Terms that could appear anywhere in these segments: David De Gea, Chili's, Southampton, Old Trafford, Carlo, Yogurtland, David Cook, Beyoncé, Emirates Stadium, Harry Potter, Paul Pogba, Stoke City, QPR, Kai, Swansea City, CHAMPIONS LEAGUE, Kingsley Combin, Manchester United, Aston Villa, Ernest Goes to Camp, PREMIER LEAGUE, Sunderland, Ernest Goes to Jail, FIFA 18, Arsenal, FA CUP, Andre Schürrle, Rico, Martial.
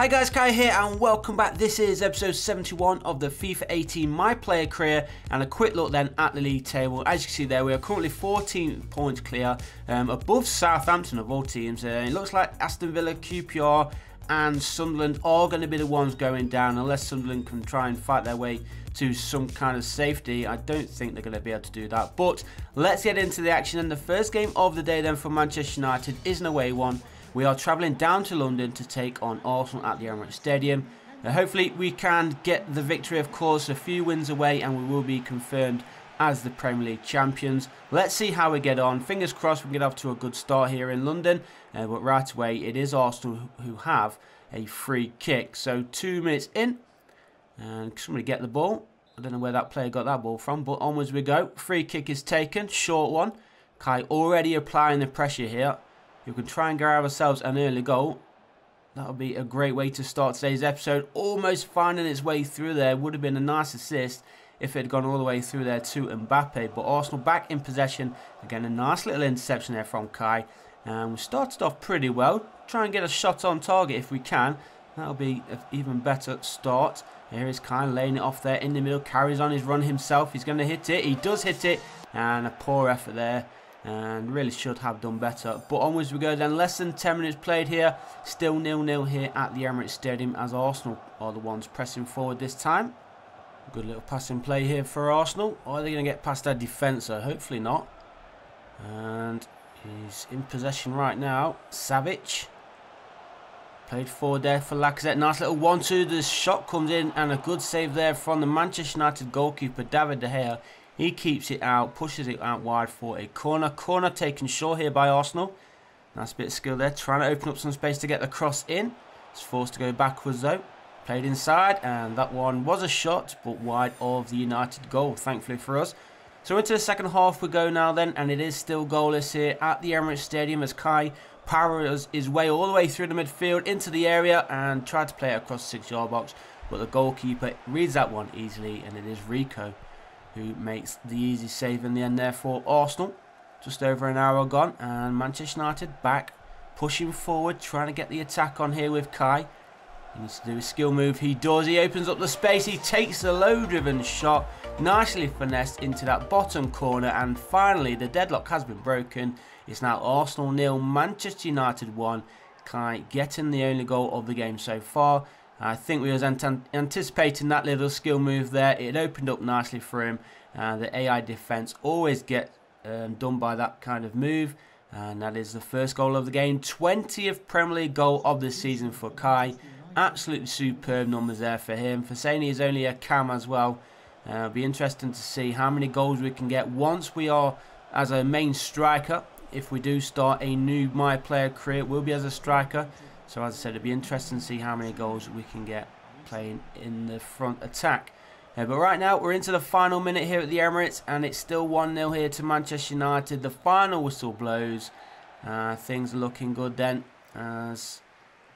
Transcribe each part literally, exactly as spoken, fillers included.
Hi guys, Kai here and welcome back. This is episode seventy-one of the FIFA eighteen My Player Career and a quick look then at the league table. As you can see there, we are currently fourteen points clear, um, above Southampton of all teams. Uh, it looks like Aston Villa, Q P R and Sunderland are going to be the ones going down unless Sunderland can try and fight their way to some kind of safety. I don't think they're going to be able to do that, but let's get into the action. And the first game of the day then for Manchester United is an away one. We are travelling down to London to take on Arsenal at the Emirates Stadium. Now, hopefully we can get the victory, of course, a few wins away and we will be confirmed as the Premier League champions. Let's see how we get on. Fingers crossed we can get off to a good start here in London. Uh, but right away, it is Arsenal who have a free kick. So two minutes in and somebody get the ball. I don't know where that player got that ball from, but onwards we go. Free kick is taken, short one. Kai already applying the pressure here. We can try and grab ourselves an early goal. That'll be a great way to start today's episode. Almost finding its way through there. Would have been a nice assist if it had gone all the way through there to Mbappe. But Arsenal back in possession. Again, a nice little interception there from Kai. And we started off pretty well. Try and get a shot on target if we can. That'll be an even better start. Here is Kai laying it off there in the middle. Carries on his run himself. He's going to hit it. He does hit it. And a poor effort there. And really should have done better. But onwards we go then. Less than ten minutes played here. Still nil nil here at the Emirates Stadium as Arsenal are the ones pressing forward this time. Good little passing play here for Arsenal. Are they going to get past their defender? Hopefully not. And he's in possession right now. Savic. Played forward there for Lacazette. Nice little one two. The shot comes in and a good save there from the Manchester United goalkeeper David De Gea. He keeps it out, pushes it out wide for a corner. Corner taken short here by Arsenal. Nice bit of skill there, trying to open up some space to get the cross in. It's forced to go backwards though. Played inside, and that one was a shot, but wide of the United goal, thankfully for us. So into the second half we go now then, and it is still goalless here at the Emirates Stadium as Kai powers his way all the way through the midfield into the area and tried to play it across the six-yard box, but the goalkeeper reads that one easily, and it is Rico who makes the easy save in the end there for Arsenal. Just over an hour gone, and Manchester United back, pushing forward, trying to get the attack on here with Kai. He needs to do a skill move, he does, he opens up the space, he takes the low-driven shot, nicely finessed into that bottom corner, and finally the deadlock has been broken. It's now Arsenal nil, Manchester United one, Kai getting the only goal of the game so far. I think we was anticipating that little skill move there. It opened up nicely for him. Uh, the A I defence always get um, done by that kind of move. And that is the first goal of the game. twentieth Premier League goal of the season for Kai. Absolutely superb numbers there for him. Fellaini is only a cam as well. Uh, it'll be interesting to see how many goals we can get once we are as a main striker. If we do start a new My Player Career, it will be as a striker. So as I said, it'll be interesting to see how many goals we can get playing in the front attack. Uh, but right now, we're into the final minute here at the Emirates, and it's still one nil here to Manchester United. The final whistle blows. Uh, things are looking good then as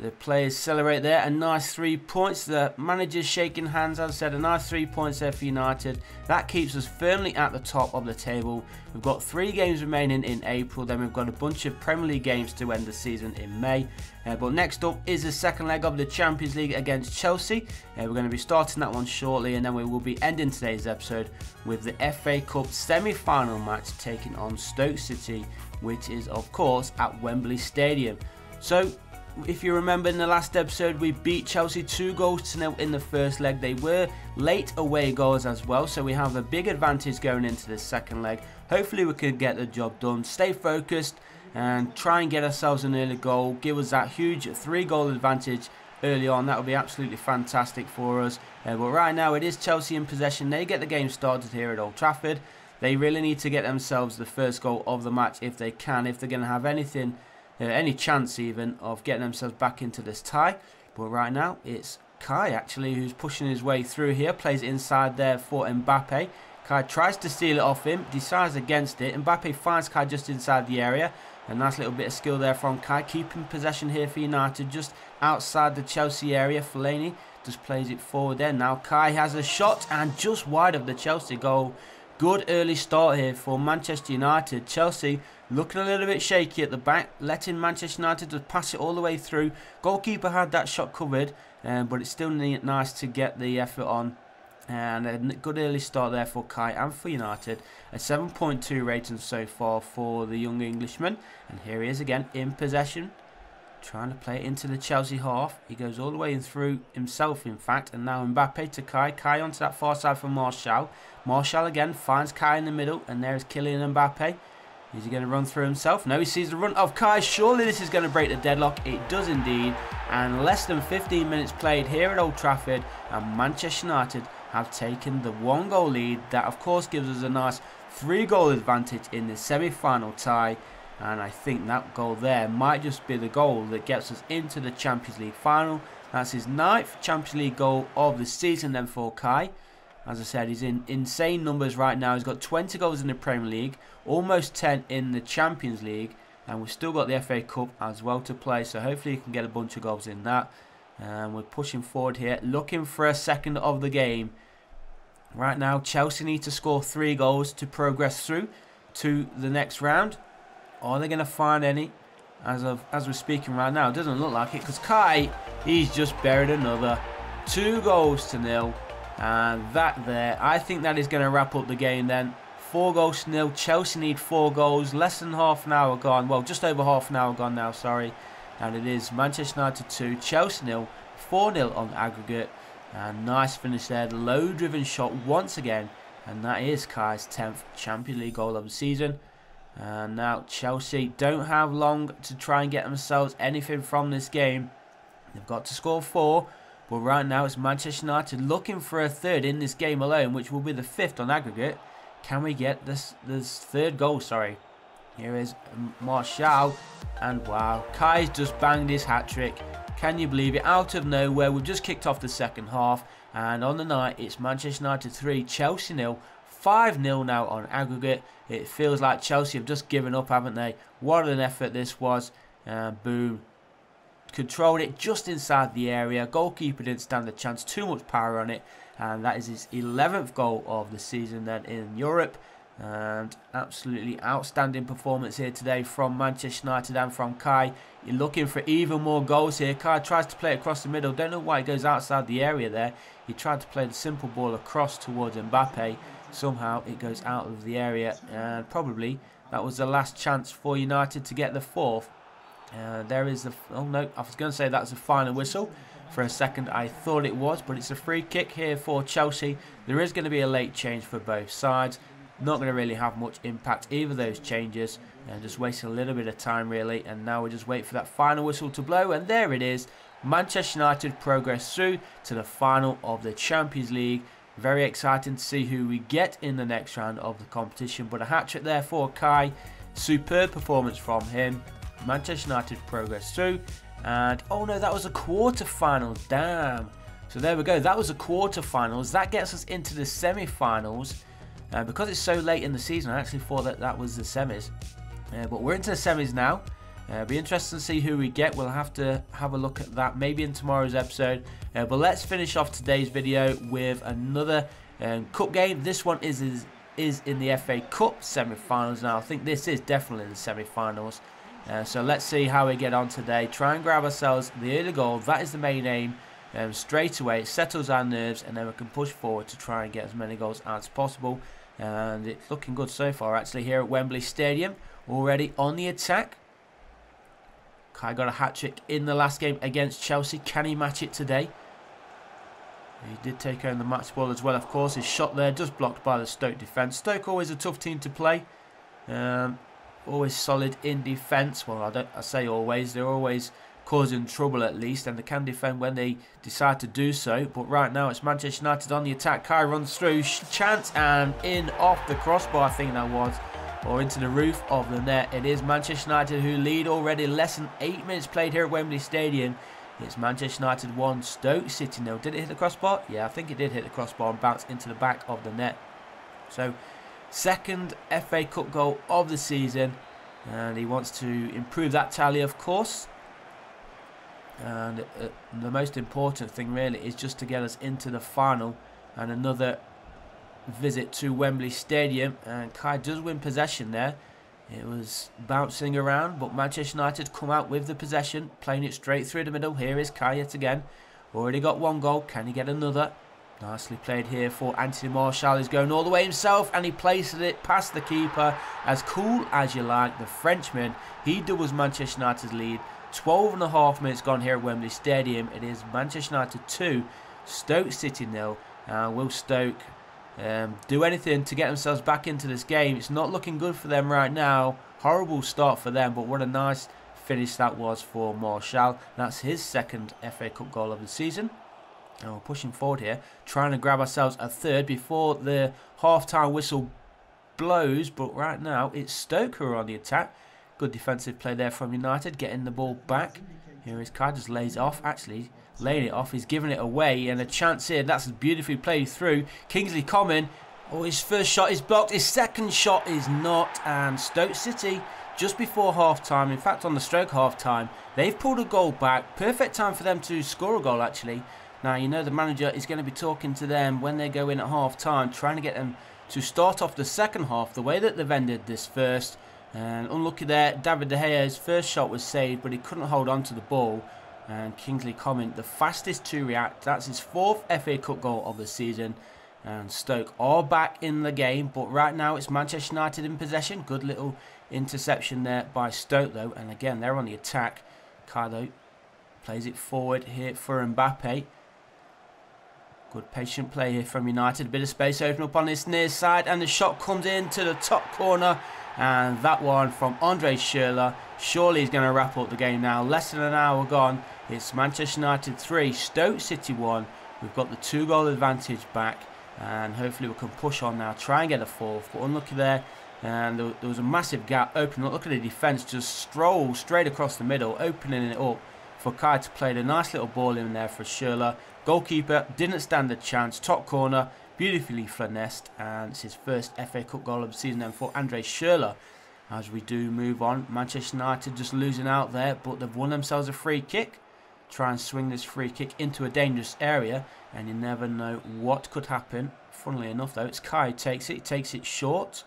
the players celebrate there. A nice three points. The manager's shaking hands, as I said, a nice three points there for United. That keeps us firmly at the top of the table. We've got three games remaining in April. Then we've got a bunch of Premier League games to end the season in May. Uh, but next up is the second leg of the Champions League against Chelsea. Uh, we're going to be starting that one shortly. And then we will be ending today's episode with the F A Cup semi-final match taking on Stoke City, which is, of course, at Wembley Stadium. So if you remember in the last episode, we beat Chelsea two goals to nil in the first leg. They were late away goals as well, so we have a big advantage going into the second leg. Hopefully we can get the job done, stay focused and try and get ourselves an early goal. Give us that huge three goal advantage early on. That would be absolutely fantastic for us. Uh, but right now it is Chelsea in possession. They get the game started here at Old Trafford. They really need to get themselves the first goal of the match if they can, if they're going to have anything Uh, any chance even of getting themselves back into this tie. But right now it's Kai actually who's pushing his way through here. Plays inside there for Mbappe. Kai tries to steal it off him. Decides against it. Mbappe finds Kai just inside the area. A nice little bit of skill there from Kai. Keeping possession here for United. Just outside the Chelsea area. Fellaini just plays it forward there. Now Kai has a shot and just wide of the Chelsea goal. Good early start here for Manchester United. Chelsea Looking a little bit shaky at the back, letting Manchester United to pass it all the way through. Goalkeeper had that shot covered, um, but it's still nice to get the effort on. And a good early start there for Kai and for United. A seven point two rating so far for the young Englishman. And here he is again in possession. Trying to play it into the Chelsea half. He goes all the way in through himself, in fact. And now Mbappe to Kai. Kai onto that far side for Martial. Martial again finds Kai in the middle. And there is Kylian Mbappe. Is he going to run through himself? No, he sees the run of Kai. Surely this is going to break the deadlock. It does indeed. And less than fifteen minutes played here at Old Trafford. And Manchester United have taken the one goal lead. That of course gives us a nice three goal advantage in the semi-final tie, and I think that goal there might just be the goal that gets us into the Champions League final. That's his ninth Champions League goal of the season then for Kai. As I said, he's in insane numbers right now. He's got twenty goals in the Premier League, almost ten in the Champions League, and we've still got the F A Cup as well to play, so hopefully he can get a bunch of goals in that. And we're pushing forward here, looking for a second of the game. Right now, Chelsea need to score three goals to progress through to the next round. Are they going to find any? As of as we're speaking right now, it doesn't look like it, because Kai, he's just buried another. Two goals to nil. And that there, I think that is going to wrap up the game then. Four goals to nil. Chelsea need four goals. Less than half an hour gone. Well, just over half an hour gone now, sorry. And it is Manchester United two, Chelsea nil, four nil on aggregate. And nice finish there, the low-driven shot once again. And that is Kai's tenth Champions League goal of the season. And now Chelsea don't have long to try and get themselves anything from this game. They've got to score four. But right now it's Manchester United looking for a third in this game alone, which will be the fifth on aggregate. Can we get this, this third goal, sorry. Here is Martial, and wow, Kai's just banged his hat-trick. Can you believe it? Out of nowhere, we've just kicked off the second half, and on the night, it's Manchester United three, Chelsea nil, five nil now on aggregate. It feels like Chelsea have just given up, haven't they? What an effort this was. Uh, boom. Controlled it just inside the area. Goalkeeper didn't stand a chance. Too much power on it, and that is his eleventh goal of the season then in Europe. And absolutely outstanding performance here today from Manchester United and from Kai. You're looking for even more goals here. Kai tries to play across the middle. Don't know why he goes outside the area there. He tried to play the simple ball across towards Mbappe. Somehow it goes out of the area. And probably that was the last chance for United to get the fourth. Uh, there is the... Oh no, I was going to say that's the final whistle. For a second I thought it was. But it's a free kick here for Chelsea. There is going to be a late change for both sides. Not going to really have much impact, either of those changes, and just wasting a little bit of time really. And now we just wait for that final whistle to blow, and there it is. Manchester United progress through to the final of the Champions League. Very exciting to see who we get in the next round of the competition. But a hat-trick there for Kai, superb performance from him. Manchester United progress through, and oh no, that was a quarter-final, damn. So there we go, that was a quarter-finals. That gets us into the semi-finals. Uh, because it's so late in the season, I actually thought that that was the semis. Uh, but we're into the semis now. Uh, it'll be interesting to see who we get. We'll have to have a look at that maybe in tomorrow's episode. Uh, but let's finish off today's video with another um, cup game. This one is, is, is in the F A Cup semi-finals now. I think this is definitely in the semi-finals. Uh, so let's see how we get on today. Try and grab ourselves the early goal. That is the main aim. Um, straight away, it settles our nerves, and then we can push forward to try and get as many goals as possible. And it's looking good so far, actually, here at Wembley Stadium. Already on the attack. Kai got a hat-trick in the last game against Chelsea. Can he match it today? He did take on the match ball as well, of course. His shot there just blocked by the Stoke defence. Stoke always a tough team to play. Um, always solid in defence. Well, I, don't, I say always. They're always causing trouble, at least. And they can defend when they decide to do so. But right now it's Manchester United on the attack. Kai runs through. Chance, and in off the crossbar, I think that was. Or into the roof of the net. It is Manchester United who lead already. Less than eight minutes played here at Wembley Stadium. It's Manchester United one, Stoke City nil. Did it hit the crossbar? Yeah, I think it did hit the crossbar and bounce into the back of the net. So, second F A Cup goal of the season. And he wants to improve that tally, of course. And uh, the most important thing really is just to get us into the final and another visit to Wembley Stadium. And Kai does win possession there. It was bouncing around, but Manchester United come out with the possession, playing it straight through the middle. Here is Kayet again. Already got one goal. Can he get another? Nicely played here for Anthony Martial. He's going all the way himself, and he places it past the keeper. As cool as you like, the Frenchman. He doubles Manchester United's lead. twelve and a half minutes gone here at Wembley Stadium. It is Manchester United two, Stoke City nil. Uh, will Stoke um, do anything to get themselves back into this game? It's not looking good for them right now. Horrible start for them, but what a nice finish that was for Martial. That's his second F A Cup goal of the season. And we're pushing forward here, trying to grab ourselves a third before the half-time whistle blows. But right now, it's Stoke who are on the attack. Good defensive play there from United, getting the ball back. Here is Kai, just lays off, actually laying it off. He's giving it away, and a chance here. That's beautifully played through. Kingsley Combin. Oh, his first shot is blocked. His second shot is not. And Stoke City, just before half-time, in fact, on the stroke half-time, they've pulled a goal back. Perfect time for them to score a goal, actually. Now, you know the manager is going to be talking to them when they go in at half-time, trying to get them to start off the second half the way that they've ended this first. And unlucky there, David De Gea's first shot was saved, but he couldn't hold on to the ball. And Kingsley Combin, the fastest to react. That's his fourth F A Cup goal of the season. And Stoke are back in the game, but right now it's Manchester United in possession. Good little interception there by Stoke, though. And again, they're on the attack. Carlo plays it forward here for Mbappe. Good patient play here from United. A bit of space open up on this near side, and the shot comes into the top corner. And that one from Andre Schürrle. Surely he's going to wrap up the game now. Less than an hour gone. It's Manchester United three, Stoke City one. We've got the two goal advantage back, and hopefully we can push on now, try and get a fourth. But unlucky there, and there was a massive gap open. Look at the defence just stroll straight across the middle, opening it up for Kai to play the nice little ball in there for Schürrle. Goalkeeper didn't stand a chance. Top corner, beautifully finessed, and it's his first F A Cup goal of the season. And for Andre Schürrle, as we do move on, Manchester United just losing out there, but they've won themselves a free kick. Try and swing this free kick into a dangerous area, and you never know what could happen. Funnily enough, though, it's Kai who takes it. He takes it short.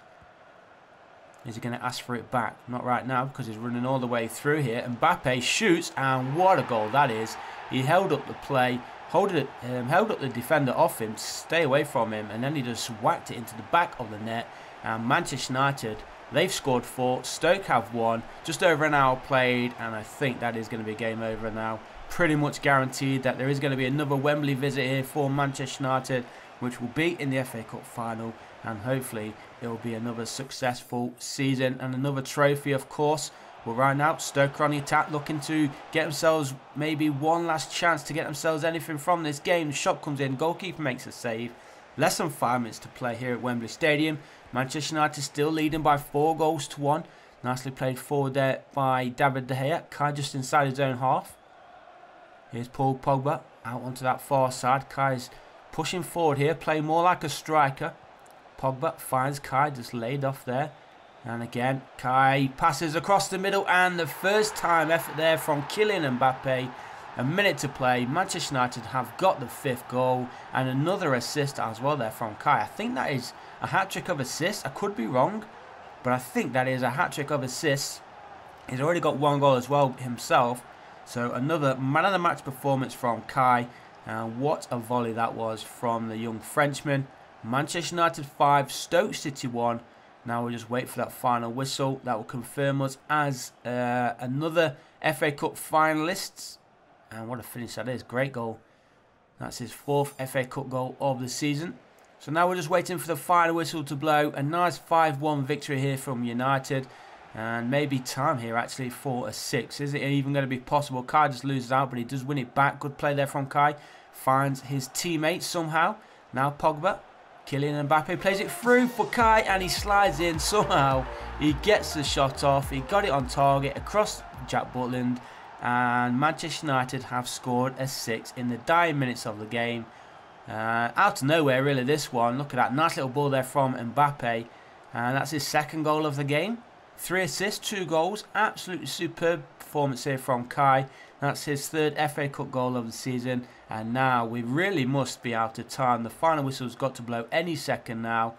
Is he going to ask for it back? Not right now, because he's running all the way through here. Mbappe shoots, and what a goal that is. He held up the play, held, it, um, held up the defender off him, stay away from him, and then he just whacked it into the back of the net. And Manchester United, they've scored four. Stoke have one. Just over an hour played, and I think that is going to be game over now. Pretty much guaranteed that there is going to be another Wembley visit here for Manchester United, which will be in the F A Cup final, and hopefully it will be another successful season and another trophy, of course. But right now, Stoke on the attack, looking to get themselves maybe one last chance to get themselves anything from this game. Shot comes in, goalkeeper makes a save. Less than five minutes to play here at Wembley Stadium. Manchester United still leading by four goals to one. Nicely played forward there by David De Gea. Kai just inside his own half. Here's Paul Pogba out onto that far side. Kai's pushing forward here, playing more like a striker. Pogba finds Kai, just laid off there. And again, Kai passes across the middle, and the first time effort there from Kylian Mbappe. A minute to play. Manchester United have got the fifth goal, and another assist as well there from Kai. I think that is a hat-trick of assists. I could be wrong, but I think that is a hat-trick of assists. He's already got one goal as well himself. So another man-of-the-match performance from Kai. And what a volley that was from the young Frenchman. Manchester United five, Stoke City one. Now we'll just wait for that final whistle. That will confirm us as uh, another F A Cup finalists. And what a finish that is. Great goal. That's his fourth F A Cup goal of the season. So now we're just waiting for the final whistle to blow. A nice five one victory here from United. And maybe time here actually for a six. Is it even going to be possible? Kai just loses out, but he does win it back. Good play there from Kai. Finds his teammate somehow. Now Pogba. Kylian Mbappe plays it through for Kai, and he slides in somehow. He gets the shot off. He got it on target across Jack Butland. And Manchester United have scored a six in the dying minutes of the game. Uh, out of nowhere really this one. Look at that. Nice little ball there from Mbappe. And that's his second goal of the game. Three assists, two goals. Absolutely superb performance here from Kai. That's his third F A Cup goal of the season. And now we really must be out of time. The final whistle's got to blow any second now.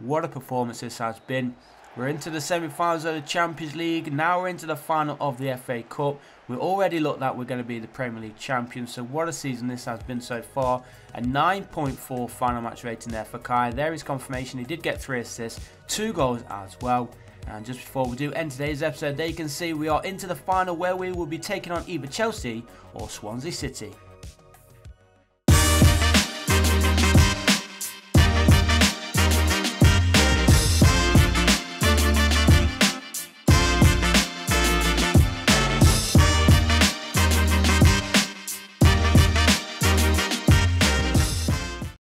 What a performance this has been. We're into the semi-finals of the Champions League. Now we're into the final of the F A Cup. We already looked like we're going to be the Premier League champions. So what a season this has been so far. A nine point four final match rating there for Kai. There is confirmation. He did get three assists, two goals as well. And just before we do end today's episode, there you can see we are into the final where we will be taking on either Chelsea or Swansea City.